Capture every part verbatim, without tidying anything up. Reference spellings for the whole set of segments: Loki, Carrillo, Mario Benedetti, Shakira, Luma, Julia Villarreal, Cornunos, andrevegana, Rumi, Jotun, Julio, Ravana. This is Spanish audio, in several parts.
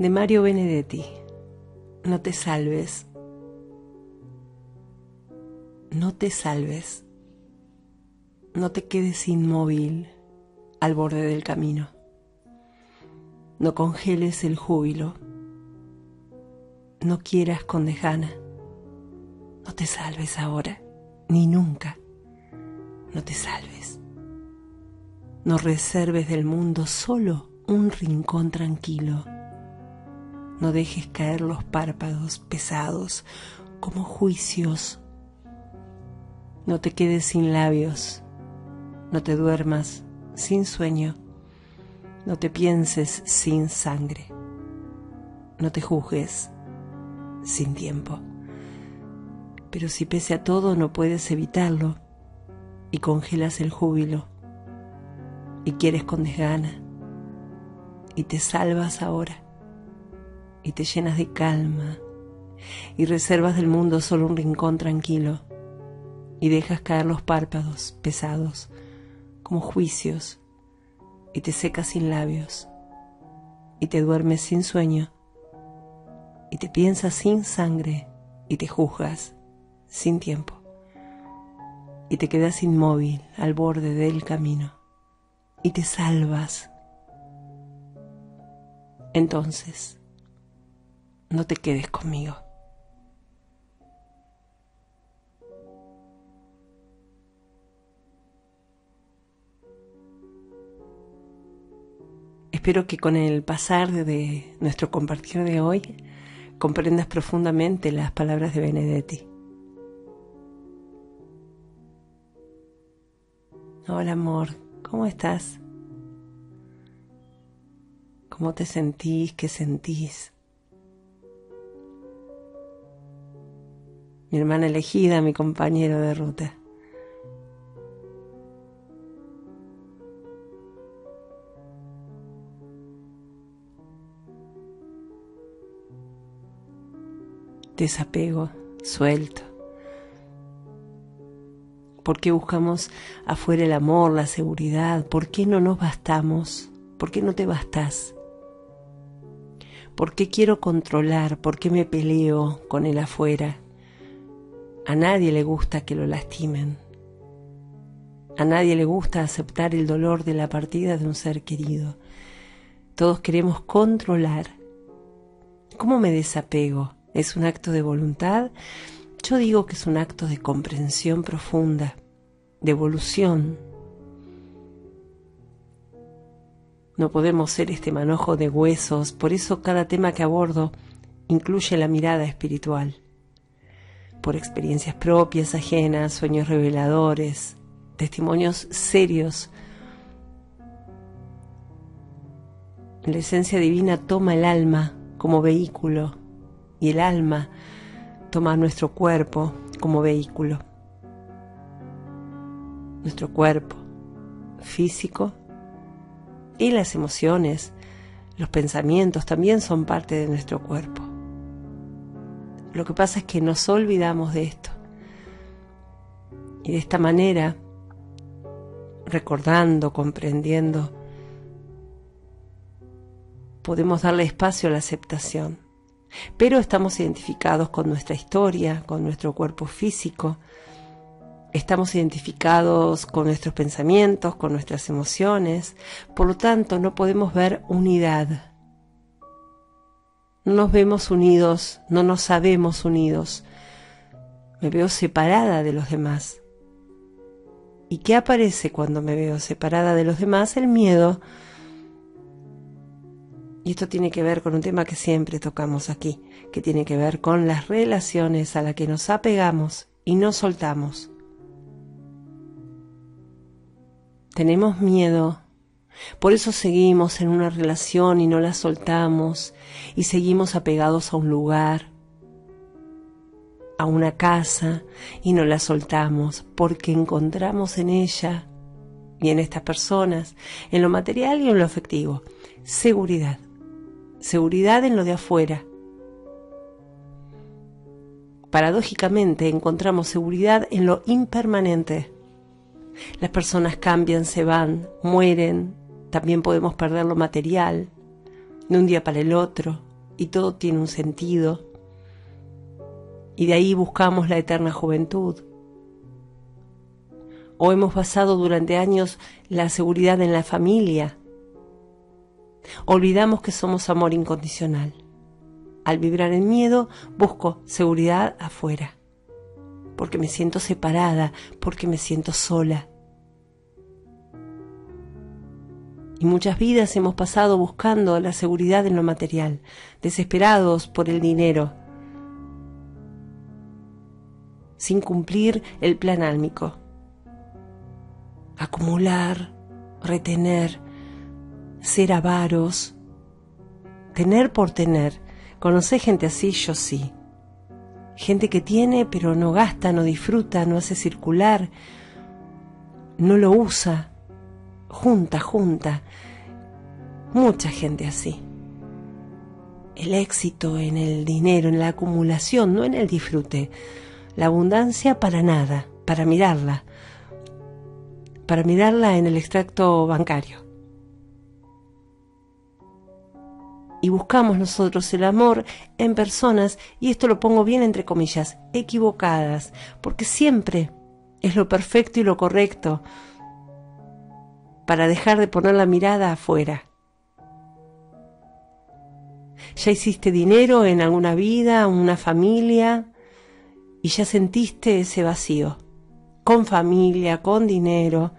de Mario Benedetti. No te salves. No te salves. No te quedes inmóvil al borde del camino. No congeles el júbilo. No quieras con dejana. No te salves ahora, ni nunca. No te salves. No reserves del mundo solo un rincón tranquilo. No dejes caer los párpados pesados como juicios. No te quedes sin labios. No te duermas sin sueño. No te pienses sin sangre. No te juzgues sin tiempo. Pero si pese a todo no puedes evitarlo y congelas el júbilo y quieres con desgana y te salvas ahora y te llenas de calma y reservas del mundo solo un rincón tranquilo y dejas caer los párpados pesados como juicios y te secas sin labios y te duermes sin sueño y te piensas sin sangre y te juzgas sin tiempo y te quedas inmóvil al borde del camino y te salvas. Entonces, no te quedes conmigo. Espero que con el pasar de nuestro compartir de hoy comprendas profundamente las palabras de Benedetti. Hola amor, ¿cómo estás? ¿Cómo te sentís? ¿Qué sentís? Mi hermana elegida, mi compañero de ruta. Desapego, suelto. ¿Por qué buscamos afuera el amor, la seguridad? ¿Por qué no nos bastamos? ¿Por qué no te bastás? ¿Por qué quiero controlar? ¿Por qué me peleo con el afuera? A nadie le gusta que lo lastimen. A nadie le gusta aceptar el dolor de la partida de un ser querido. Todos queremos controlar. ¿Cómo me desapego? ¿Es un acto de voluntad? Yo digo que es un acto de comprensión profunda, de evolución. No podemos ser este manojo de huesos, por eso cada tema que abordo incluye la mirada espiritual. Por experiencias propias, ajenas, sueños reveladores, testimonios serios. La esencia divina toma el alma como vehículo y el alma toma nuestro cuerpo como vehículo. Nuestro cuerpo físico y las emociones, los pensamientos también son parte de nuestro cuerpo. Lo que pasa es que nos olvidamos de esto. Y de esta manera, recordando, comprendiendo, podemos darle espacio a la aceptación. Pero estamos identificados con nuestra historia, con nuestro cuerpo físico. Estamos identificados con nuestros pensamientos, con nuestras emociones. Por lo tanto, no podemos ver unidad. No nos vemos unidos, no nos sabemos unidos. Me veo separada de los demás. ¿Y qué aparece cuando me veo separada de los demás? El miedo. Y esto tiene que ver con un tema que siempre tocamos aquí, que tiene que ver con las relaciones a las que nos apegamos y no soltamos. Tenemos miedo. Por eso seguimos en una relación y no la soltamos, y seguimos apegados a un lugar, a una casa, y no la soltamos, porque encontramos en ella y en estas personas, en lo material y en lo afectivo, seguridad, seguridad en lo de afuera. Paradójicamente encontramos seguridad en lo impermanente. Las personas cambian, se van, mueren. También podemos perder lo material de un día para el otro. y todo tiene un sentido, y de ahí buscamos la eterna juventud. O hemos basado durante años la seguridad en la familia. Olvidamos que somos amor incondicional. Al vibrar en miedo, busco seguridad afuera, porque me siento separada, porque me siento sola. Y muchas vidas hemos pasado buscando la seguridad en lo material, desesperados por el dinero, sin cumplir el plan álmico. Acumular, retener, ser avaros, tener por tener. ¿Conocés gente así? Yo sí. Gente que tiene pero no gasta, no disfruta, no hace circular, no lo usa. Junta, junta. Mucha gente así. El éxito en el dinero, en la acumulación, no en el disfrute. La abundancia para nada, para mirarla. Para mirarla en el extracto bancario. Y buscamos nosotros el amor en personas, y esto lo pongo bien entre comillas, equivocadas. Porque siempre es lo perfecto y lo correcto, para dejar de poner la mirada afuera. Ya hiciste dinero en alguna vida, una familia, y ya sentiste ese vacío, con familia, con dinero,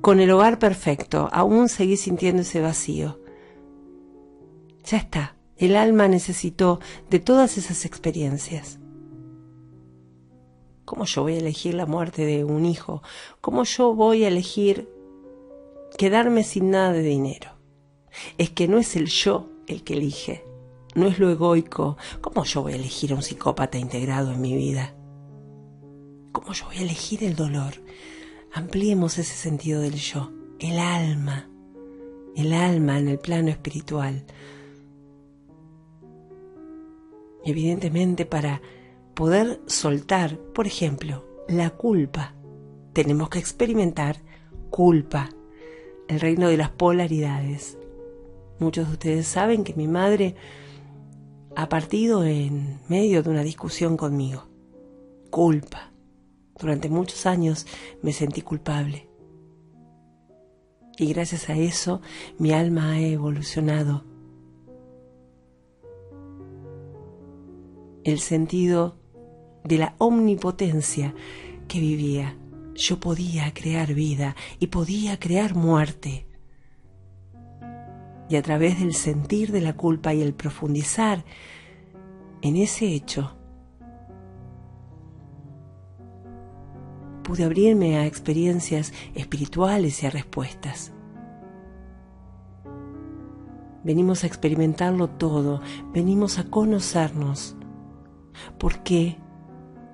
con el hogar perfecto, aún seguís sintiendo ese vacío. Ya está, el alma necesitó de todas esas experiencias. ¿Cómo yo voy a elegir la muerte de un hijo? ¿Cómo yo voy a elegir quedarme sin nada de dinero? Es que no es el yo el que elige, no es lo egoico. ¿Cómo yo voy a elegir a un psicópata integrado en mi vida? ¿Cómo yo voy a elegir el dolor? Ampliemos ese sentido del yo, el alma, el alma en el plano espiritual. Evidentemente, para poder soltar, por ejemplo, la culpa, tenemos que experimentar culpa, el reino de las polaridades. Muchos de ustedes saben que mi madre ha partido en medio de una discusión conmigo. Culpa. Durante muchos años me sentí culpable. Y gracias a eso, mi alma ha evolucionado. El sentido de la omnipotencia que vivía. Yo podía crear vida y podía crear muerte. Y a través del sentir de la culpa y el profundizar en ese hecho, pude abrirme a experiencias espirituales y a respuestas. Venimos a experimentarlo todo, venimos a conocernos. ¿Por qué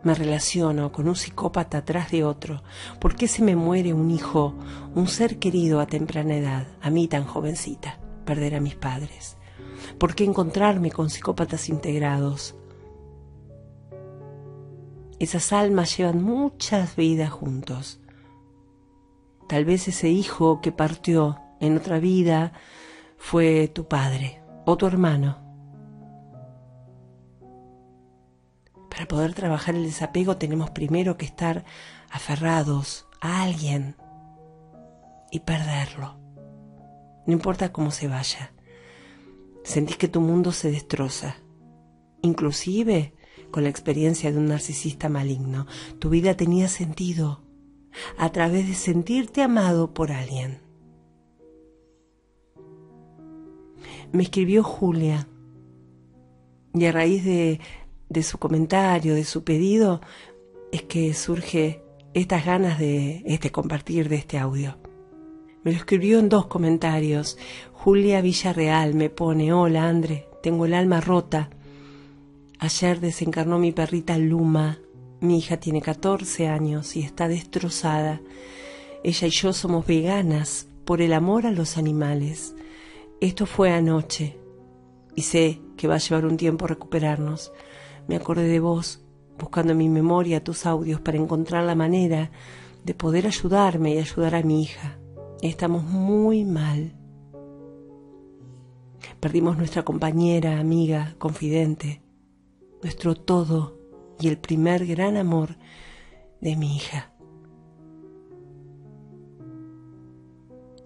me relaciono con un psicópata atrás de otro? ¿Por qué se me muere un hijo, un ser querido a temprana edad, a mí tan jovencita, perder a mis padres? ¿Por qué encontrarme con psicópatas integrados? Esas almas llevan muchas vidas juntos. Tal vez ese hijo que partió en otra vida fue tu padre o tu hermano. Para poder trabajar el desapego tenemos primero que estar aferrados a alguien y perderlo. No importa cómo se vaya. Sentís que tu mundo se destroza. Inclusive con la experiencia de un narcisista maligno, tu vida tenía sentido a través de sentirte amado por alguien. Me escribió Julia y a raíz de... de su comentario, de su pedido, es que surge estas ganas de este compartir de este audio. Me lo escribió en dos comentarios. Julia Villarreal me pone: hola Andre, tengo el alma rota. Ayer desencarnó mi perrita Luma. Mi hija tiene catorce años y está destrozada. Ella y yo somos veganas por el amor a los animales. Esto fue anoche y sé que va a llevar un tiempo recuperarnos. Me acordé de vos, buscando en mi memoria tus audios para encontrar la manera de poder ayudarme y ayudar a mi hija. Estamos muy mal. Perdimos nuestra compañera, amiga, confidente, nuestro todo y el primer gran amor de mi hija.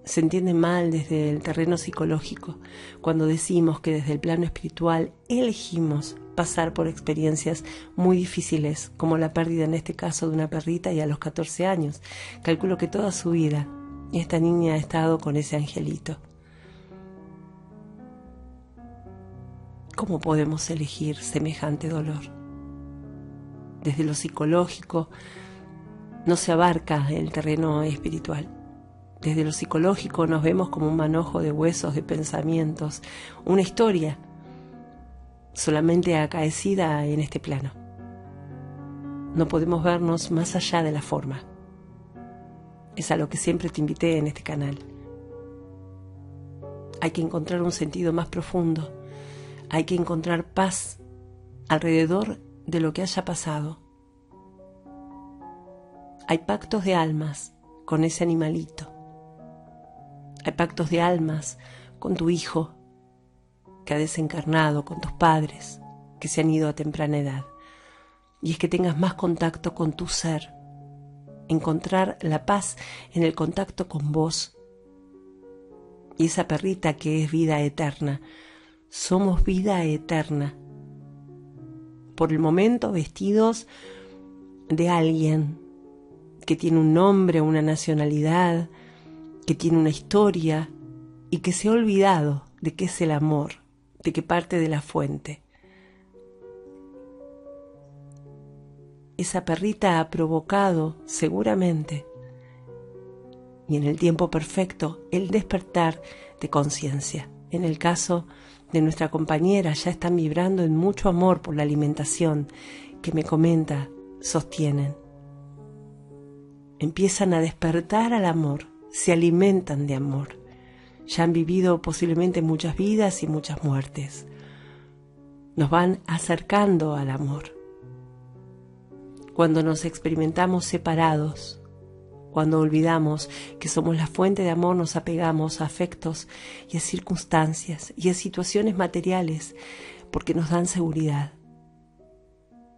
Se entiende mal desde el terreno psicológico cuando decimos que desde el plano espiritual elegimos pasar por experiencias muy difíciles, como la pérdida en este caso de una perrita y a los catorce años. Calculo que toda su vida esta niña ha estado con ese angelito. ¿Cómo podemos elegir semejante dolor? Desde lo psicológico no se abarca el terreno espiritual. Desde lo psicológico nos vemos como un manojo de huesos, de pensamientos, una historia solamente acaecida en este plano. No podemos vernos más allá de la forma. Es a lo que siempre te invité en este canal. Hay que encontrar un sentido más profundo. Hay que encontrar paz alrededor de lo que haya pasado. Hay pactos de almas con ese animalito. Hay pactos de almas con tu hijo que ha desencarnado, con tus padres que se han ido a temprana edad. Y es que tengas más contacto con tu ser, encontrar la paz en el contacto con vos. Y esa perrita que es vida eterna, somos vida eterna, por el momento vestidos de alguien que tiene un nombre, una nacionalidad, que tiene una historia y que se ha olvidado de qué es el amor, de qué parte de la fuente. Esa perrita ha provocado seguramente, y en el tiempo perfecto, el despertar de conciencia. En el caso de nuestra compañera, ya están vibrando en mucho amor por la alimentación que me comenta, sostienen. Empiezan a despertar al amor, se alimentan de amor. Ya han vivido posiblemente muchas vidas y muchas muertes. Nos van acercando al amor. Cuando nos experimentamos separados, cuando olvidamos que somos la fuente de amor, nos apegamos a afectos y a circunstancias y a situaciones materiales porque nos dan seguridad.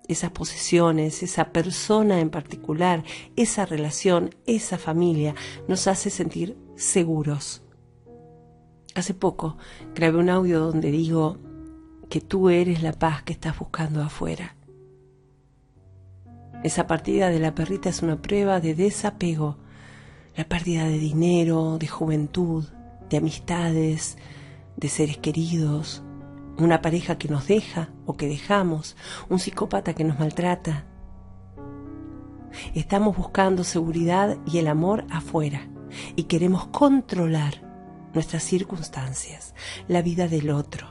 Esas posesiones, esa persona en particular, esa relación, esa familia nos hace sentir seguros. Hace poco grabé un audio donde digo que tú eres la paz que estás buscando afuera. Esa partida de la perrita es una prueba de desapego. La pérdida de dinero, de juventud, de amistades, de seres queridos, una pareja que nos deja o que dejamos, un psicópata que nos maltrata. Estamos buscando seguridad y el amor afuera y queremos controlar nuestras circunstancias, la vida del otro,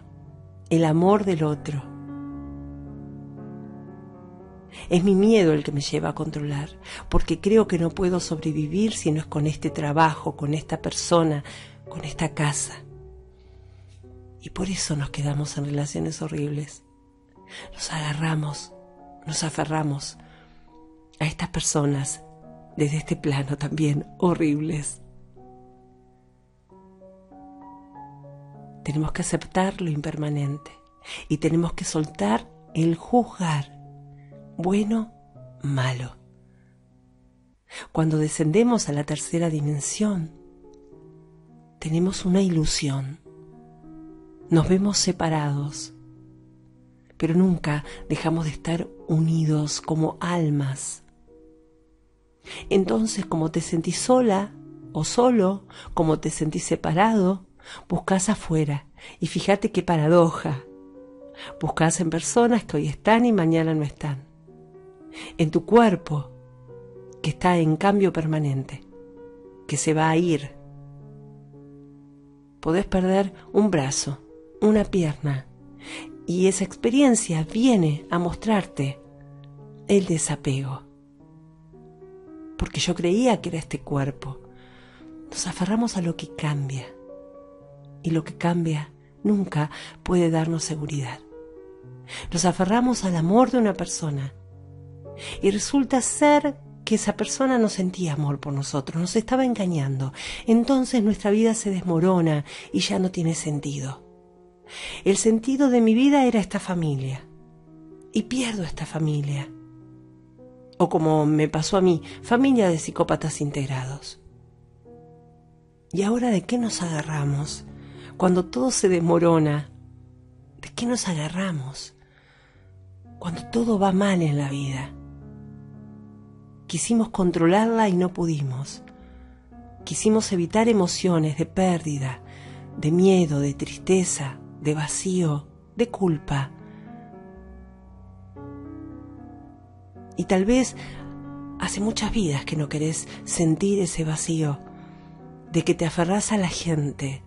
el amor del otro. Es mi miedo el que me lleva a controlar, porque creo que no puedo sobrevivir si no es con este trabajo, con esta persona, con esta casa. Y por eso nos quedamos en relaciones horribles. Nos agarramos, nos aferramos a estas personas desde este plano también horribles. Tenemos que aceptar lo impermanente y tenemos que soltar el juzgar, bueno, malo. Cuando descendemos a la tercera dimensión, tenemos una ilusión. Nos vemos separados, pero nunca dejamos de estar unidos como almas. Entonces, como te sentís sola o solo, como te sentís separado, buscás afuera, y fíjate qué paradoja, buscás en personas que hoy están y mañana no están, en tu cuerpo que está en cambio permanente, que se va a ir. Podés perder un brazo, una pierna, y esa experiencia viene a mostrarte el desapego, porque yo creía que era este cuerpo. Nos aferramos a lo que cambia, y lo que cambia nunca puede darnos seguridad. Nos aferramos al amor de una persona y resulta ser que esa persona no sentía amor por nosotros, nos estaba engañando. Entonces nuestra vida se desmorona y ya no tiene sentido. El sentido de mi vida era esta familia. Y pierdo esta familia. O como me pasó a mí, familia de psicópatas integrados. ¿Y ahora de qué nos agarramos? Cuando todo se desmorona, ¿de qué nos agarramos? Cuando todo va mal en la vida. Quisimos controlarla y no pudimos. Quisimos evitar emociones de pérdida, de miedo, de tristeza, de vacío, de culpa. Y tal vez hace muchas vidas que no querés sentir ese vacío, de que te aferrás a la gente.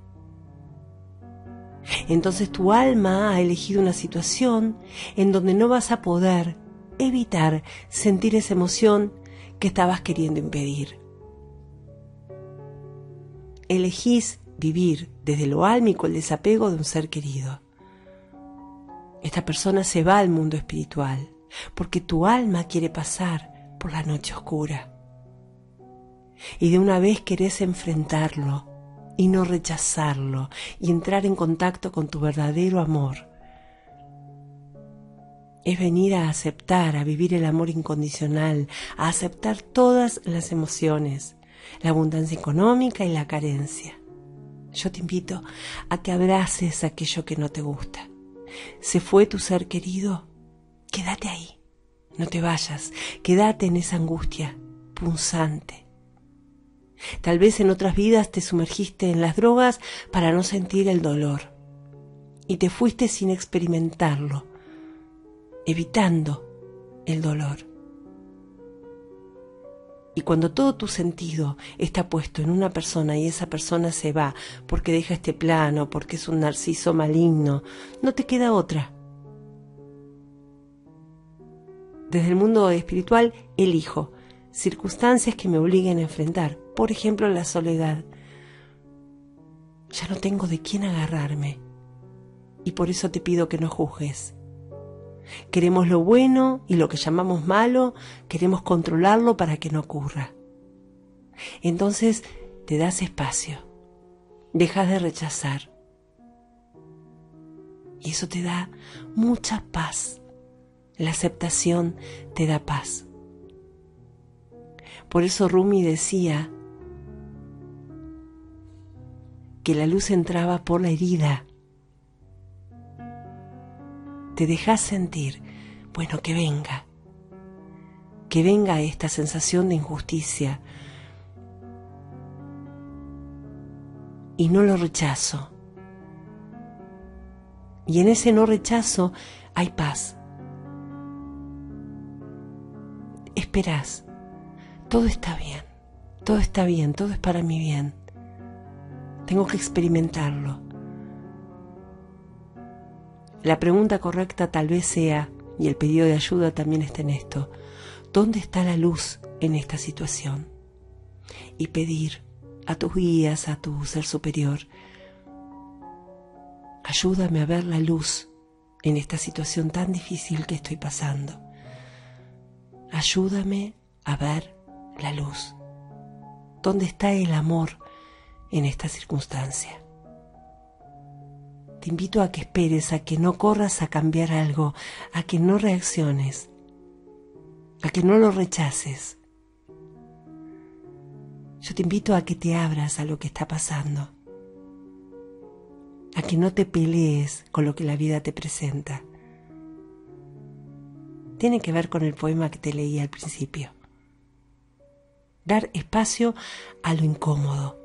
Entonces tu alma ha elegido una situación en donde no vas a poder evitar sentir esa emoción que estabas queriendo impedir. Elegís vivir desde lo álmico el desapego de un ser querido. Esta persona se va al mundo espiritual porque tu alma quiere pasar por la noche oscura. Y de una vez querés enfrentarlo y no rechazarlo y entrar en contacto con tu verdadero amor. Es venir a aceptar, a vivir el amor incondicional, a aceptar todas las emociones, la abundancia económica y la carencia. Yo te invito a que abraces aquello que no te gusta. ¿Se fue tu ser querido? Quédate ahí, no te vayas, quédate en esa angustia punzante. Tal vez en otras vidas te sumergiste en las drogas para no sentir el dolor y te fuiste sin experimentarlo, evitando el dolor. Y cuando todo tu sentido está puesto en una persona y esa persona se va porque deja este plano, porque es un narciso maligno, no te queda otra. Desde el mundo espiritual elijo circunstancias que me obliguen a enfrentar, por ejemplo la soledad. Ya no tengo de quién agarrarme y por eso te pido que no juzgues. Queremos lo bueno y lo que llamamos malo, queremos controlarlo para que no ocurra. Entonces te das espacio, dejas de rechazar. Y eso te da mucha paz. La aceptación te da paz. Por eso Rumi decía que la luz entraba por la herida. Te dejas sentir, bueno, que venga, que venga esta sensación de injusticia y no lo rechazo. Y en ese no rechazo hay paz. Esperás, todo está bien, todo está bien, todo es para mi bien, tengo que experimentarlo. La pregunta correcta tal vez sea, y el pedido de ayuda también está en esto, ¿dónde está la luz en esta situación? Y pedir a tus guías, a tu ser superior, ayúdame a ver la luz en esta situación tan difícil que estoy pasando. Ayúdame a ver la luz. ¿Dónde está el amor en esta circunstancia? Te invito a que esperes, a que no corras a cambiar algo, a que no reacciones, a que no lo rechaces. Yo te invito a que te abras a lo que está pasando, a que no te pelees con lo que la vida te presenta. Tiene que ver con el poema que te leí al principio. Dar espacio a lo incómodo,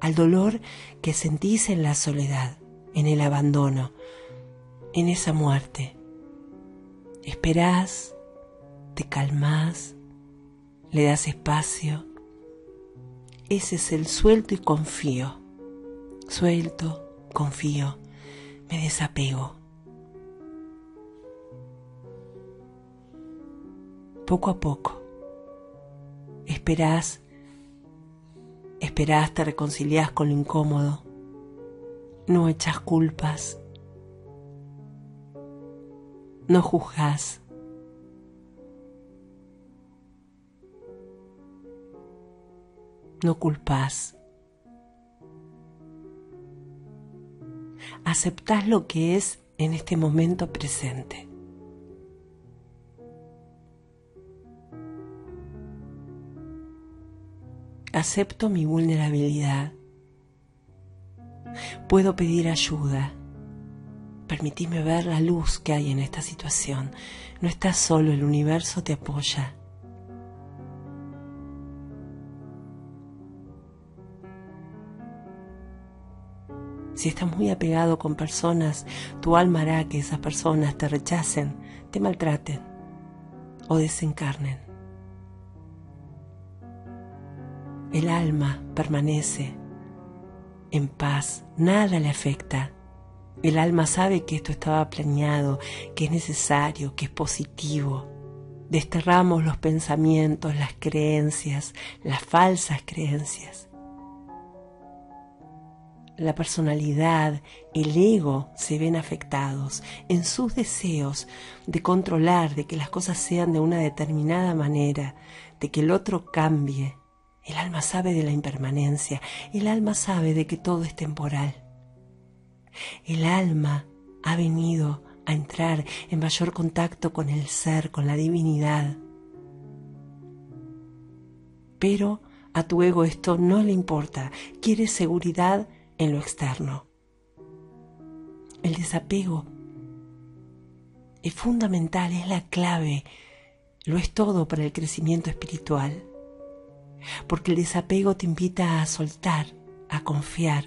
al dolor que sentís en la soledad, en el abandono, en esa muerte. Esperás, te calmás, le das espacio. Ese es el suelto y confío. Suelto, confío, me desapego. Poco a poco. Esperás, esperás, te reconciliás con lo incómodo. No echas culpas, no juzgas. No culpas. aceptás lo que es en este momento presente. Acepto mi vulnerabilidad. Puedo pedir ayuda. Permitime ver la luz que hay en esta situación. No estás solo, el universo te apoya. Si estás muy apegado con personas, tu alma hará que esas personas te rechacen, te maltraten o desencarnen. El alma permanece en paz, nada le afecta. El alma sabe que esto estaba planeado, que es necesario, que es positivo. Desterramos los pensamientos, las creencias, las falsas creencias. La personalidad, el ego se ven afectados en sus deseos de controlar, de que las cosas sean de una determinada manera, de que el otro cambie. El alma sabe de la impermanencia, el alma sabe de que todo es temporal. El alma ha venido a entrar en mayor contacto con el ser, con la divinidad. Pero a tu ego esto no le importa, quiere seguridad en lo externo. El desapego es fundamental, es la clave, lo es todo para el crecimiento espiritual. Porque el desapego te invita a soltar, a confiar,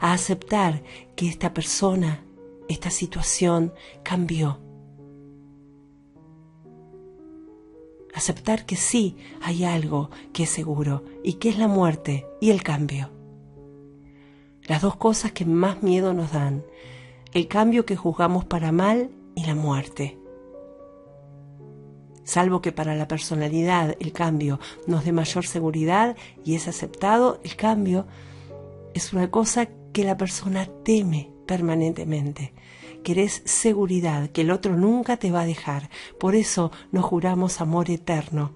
a aceptar que esta persona, esta situación cambió. Aceptar que sí hay algo que es seguro y que es la muerte y el cambio. Las dos cosas que más miedo nos dan, el cambio que juzgamos para mal y la muerte. Salvo que para la personalidad el cambio nos dé mayor seguridad y es aceptado, el cambio es una cosa que la persona teme permanentemente. Querés seguridad, que el otro nunca te va a dejar. Por eso nos juramos amor eterno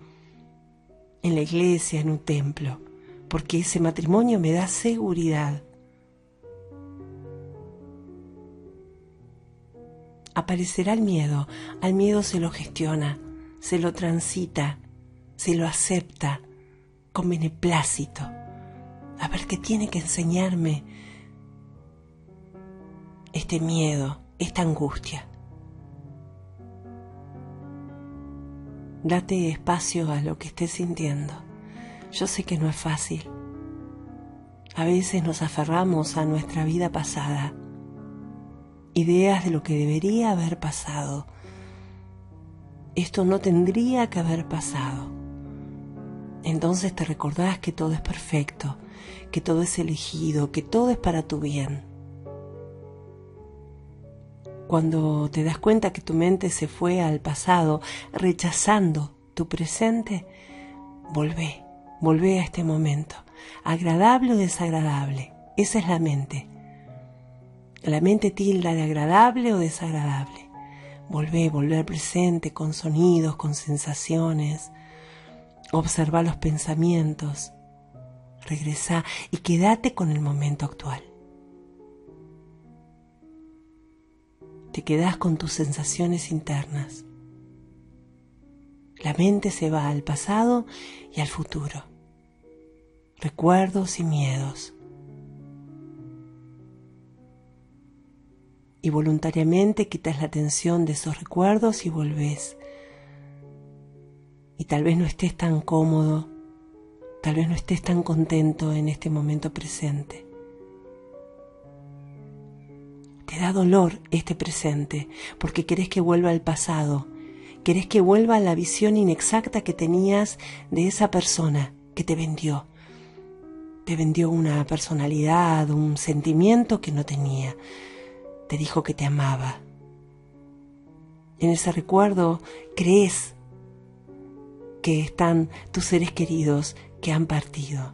en la iglesia, en un templo, porque ese matrimonio me da seguridad. Aparecerá el miedo, al miedo se lo gestiona, se lo transita, se lo acepta con beneplácito. A ver qué tiene que enseñarme este miedo, esta angustia. Date espacio a lo que estés sintiendo. Yo sé que no es fácil. A veces nos aferramos a nuestra vida pasada, ideas de lo que debería haber pasado. Esto no tendría que haber pasado. Entonces te recordás que todo es perfecto, que todo es elegido, que todo es para tu bien. Cuando te das cuenta que tu mente se fue al pasado, rechazando tu presente, volvé, volvé a este momento. Agradable o desagradable, esa es la mente. La mente tilda de agradable o desagradable. Volvé, volvé al presente con sonidos, con sensaciones. Observa los pensamientos. Regresá y quédate con el momento actual. Te quedás con tus sensaciones internas. La mente se va al pasado y al futuro. Recuerdos y miedos. Y voluntariamente quitas la atención de esos recuerdos y volvés. Y tal vez no estés tan cómodo, tal vez no estés tan contento en este momento presente. Te da dolor este presente porque querés que vuelva al pasado, querés que vuelva a la visión inexacta que tenías de esa persona que te vendió. Te vendió una personalidad, un sentimiento que no tenía. Te dijo que te amaba. En ese recuerdo crees que están tus seres queridos que han partido.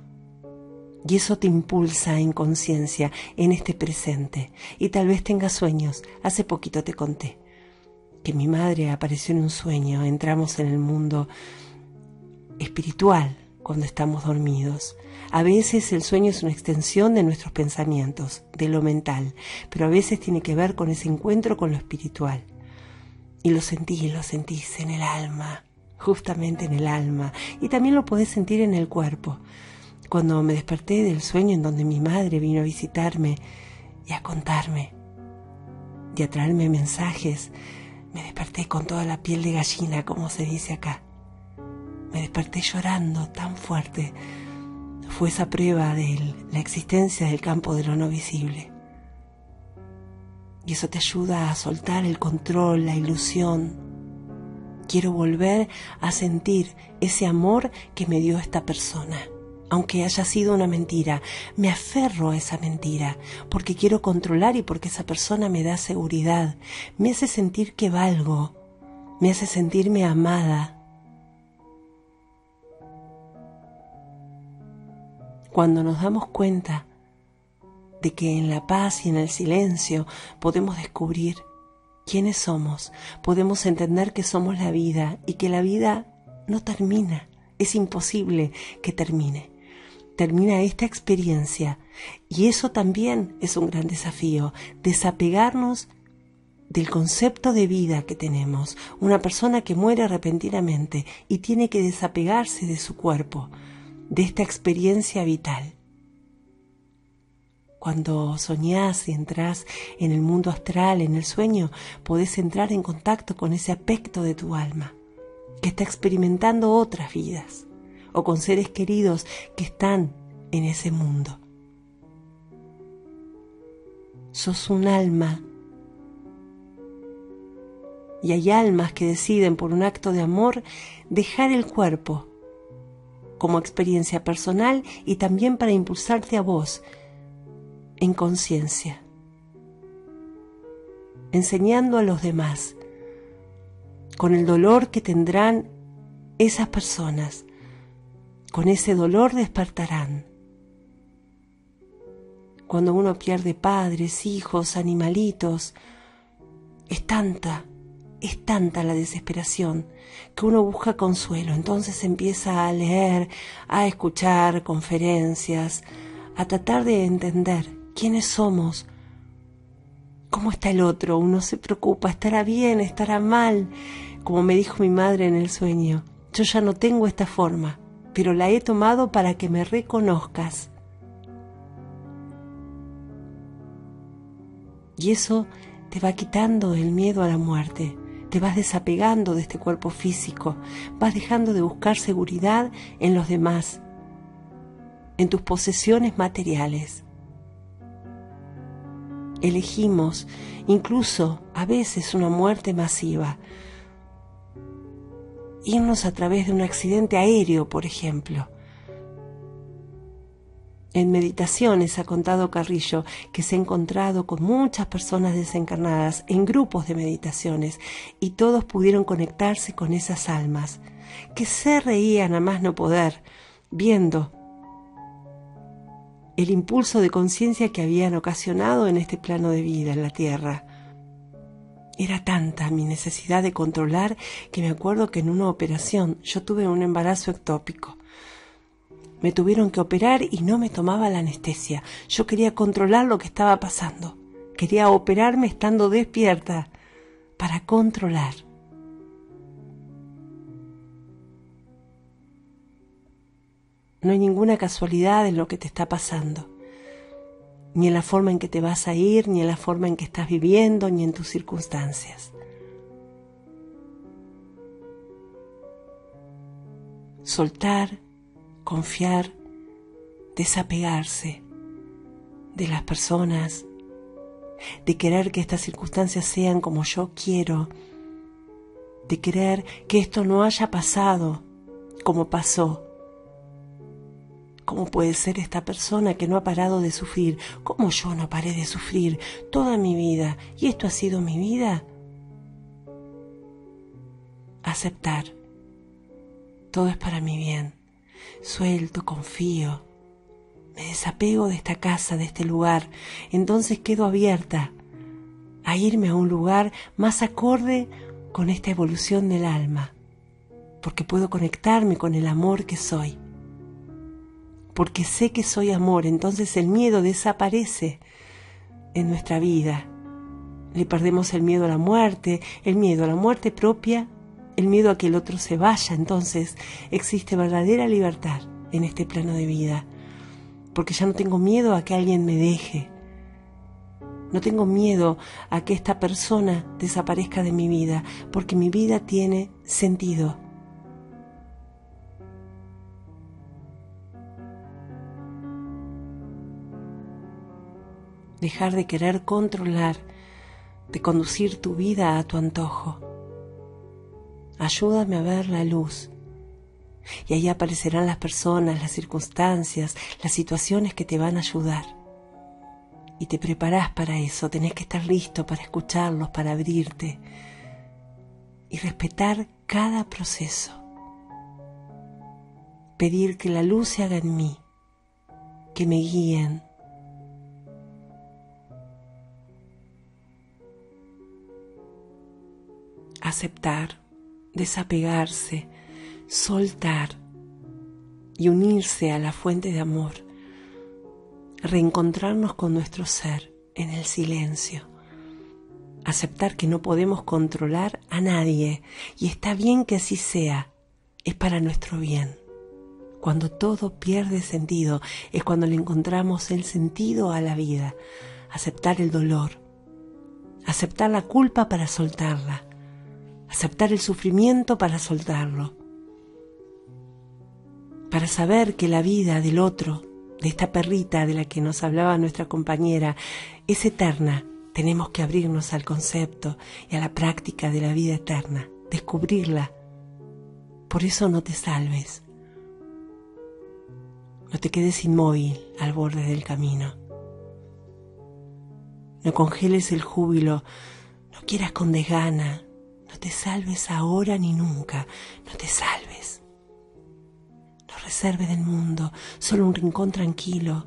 Y eso te impulsa en conciencia en este presente. Y tal vez tengas sueños. Hace poquito te conté que mi madre apareció en un sueño. Entramos en el mundo espiritual, cuando estamos dormidos. A veces el sueño es una extensión de nuestros pensamientos, de lo mental, pero a veces tiene que ver con ese encuentro con lo espiritual. Y lo sentís, lo sentís en el alma, justamente en el alma, y también lo podés sentir en el cuerpo. Cuando me desperté del sueño en donde mi madre vino a visitarme y a contarme y a traerme mensajes, me desperté con toda la piel de gallina, como se dice acá. Me desperté llorando tan fuerte. Fue esa prueba de la existencia del campo de lo no visible. Y eso te ayuda a soltar el control, la ilusión. Quiero volver a sentir ese amor que me dio esta persona. Aunque haya sido una mentira, me aferro a esa mentira porque quiero controlar y porque esa persona me da seguridad. Me hace sentir que valgo, me hace sentirme amada. Cuando nos damos cuenta de que en la paz y en el silencio podemos descubrir quiénes somos, podemos entender que somos la vida y que la vida no termina, es imposible que termine. Termina esta experiencia y eso también es un gran desafío, desapegarnos del concepto de vida que tenemos. Una persona que muere repentinamente y tiene que desapegarse de su cuerpo, de esta experiencia vital. Cuando soñás y entrás en el mundo astral, en el sueño, podés entrar en contacto con ese aspecto de tu alma que está experimentando otras vidas, o con seres queridos que están en ese mundo. Sos un alma. Y hay almas que deciden por un acto de amor dejar el cuerpo como experiencia personal y también para impulsarte a vos en conciencia, enseñando a los demás con el dolor que tendrán esas personas. Con ese dolor despertarán. Cuando uno pierde padres, hijos, animalitos, es tanta, es tanta la desesperación que uno busca consuelo. Entonces empieza a leer, a escuchar conferencias, a tratar de entender quiénes somos, cómo está el otro. Uno se preocupa, estará bien, estará mal. Como me dijo mi madre en el sueño, yo ya no tengo esta forma, pero la he tomado para que me reconozcas. Y eso te va quitando el miedo a la muerte, te vas desapegando de este cuerpo físico, vas dejando de buscar seguridad en los demás, en tus posesiones materiales. Elegimos incluso a veces una muerte masiva. Irnos a través de un accidente aéreo, por ejemplo. En meditaciones ha contado Carrillo que se ha encontrado con muchas personas desencarnadas en grupos de meditaciones y todos pudieron conectarse con esas almas que se reían a más no poder, viendo el impulso de conciencia que habían ocasionado en este plano de vida, en la Tierra. Era tanta mi necesidad de controlar que me acuerdo que en una operación yo tuve un embarazo ectópico. Me tuvieron que operar y no me tomaba la anestesia. Yo quería controlar lo que estaba pasando. Quería operarme estando despierta para controlar. No hay ninguna casualidad en lo que te está pasando, ni en la forma en que te vas a ir, ni en la forma en que estás viviendo, ni en tus circunstancias. Soltar, confiar, desapegarse de las personas, de querer que estas circunstancias sean como yo quiero, de querer que esto no haya pasado como pasó. ¿Cómo puede ser esta persona que no ha parado de sufrir? ¿Cómo yo no paré de sufrir toda mi vida? ¿Y esto ha sido mi vida? Aceptar. Todo es para mi bien. Suelto, confío. Me desapego de esta casa, de este lugar. Entonces quedo abierta a irme a un lugar más acorde con esta evolución del alma. Porque puedo conectarme con el amor que soy. porque sé que soy amor. Entonces el miedo desaparece en nuestra vida. Le perdemos el miedo a la muerte, el miedo a la muerte propia, el miedo a que el otro se vaya. Entonces existe verdadera libertad en este plano de vida, porque ya no tengo miedo a que alguien me deje. No tengo miedo a que esta persona desaparezca de mi vida, porque mi vida tiene sentido. Dejar de querer controlar, de conducir tu vida a tu antojo. Ayúdame a ver la luz. Y ahí aparecerán las personas, las circunstancias, las situaciones que te van a ayudar. Y te preparás para eso, tenés que estar listo para escucharlos, para abrirte y respetar cada proceso. Pedir que la luz se haga en mí, que me guíen. Aceptar, desapegarse, soltar y unirse a la fuente de amor. Reencontrarnos con nuestro ser en el silencio. Aceptar que no podemos controlar a nadie. Y está bien que así sea. Es para nuestro bien. Cuando todo pierde sentido, es cuando le encontramos el sentido a la vida. Aceptar el dolor. Aceptar la culpa para soltarla. Aceptar el sufrimiento para soltarlo. Para saber que la vida del otro, de esta perrita de la que nos hablaba nuestra compañera, es eterna. Tenemos que abrirnos al concepto y a la práctica de la vida eterna, descubrirla. Por eso no te salves. No te quedes inmóvil al borde del camino. No congeles el júbilo, no quieras con desgana. No te salves ahora ni nunca, no te salves. Reserve del mundo, solo un rincón tranquilo.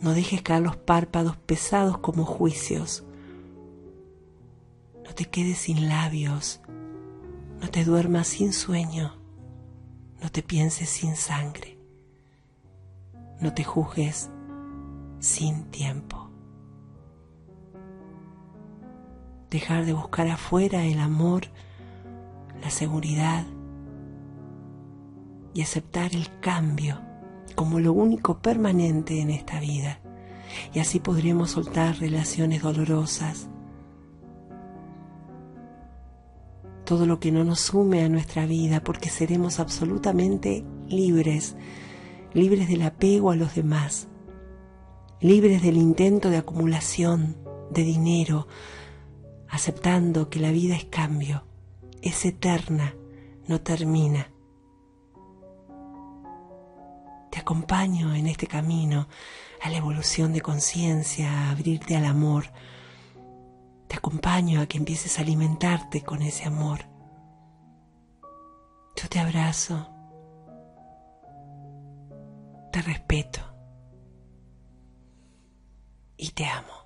No dejes caer los párpados pesados como juicios. No te quedes sin labios. No te duermas sin sueño. No te pienses sin sangre. No te juzgues sin tiempo. Dejar de buscar afuera el amor, la seguridad, y aceptar el cambio como lo único permanente en esta vida. Y así podremos soltar relaciones dolorosas. Todo lo que no nos sume a nuestra vida, porque seremos absolutamente libres. Libres del apego a los demás. Libres del intento de acumulación de dinero. Aceptando que la vida es cambio. Es eterna, no termina. Te acompaño en este camino a la evolución de conciencia, a abrirte al amor. Te acompaño a que empieces a alimentarte con ese amor. Yo te abrazo. Te respeto. Y te amo.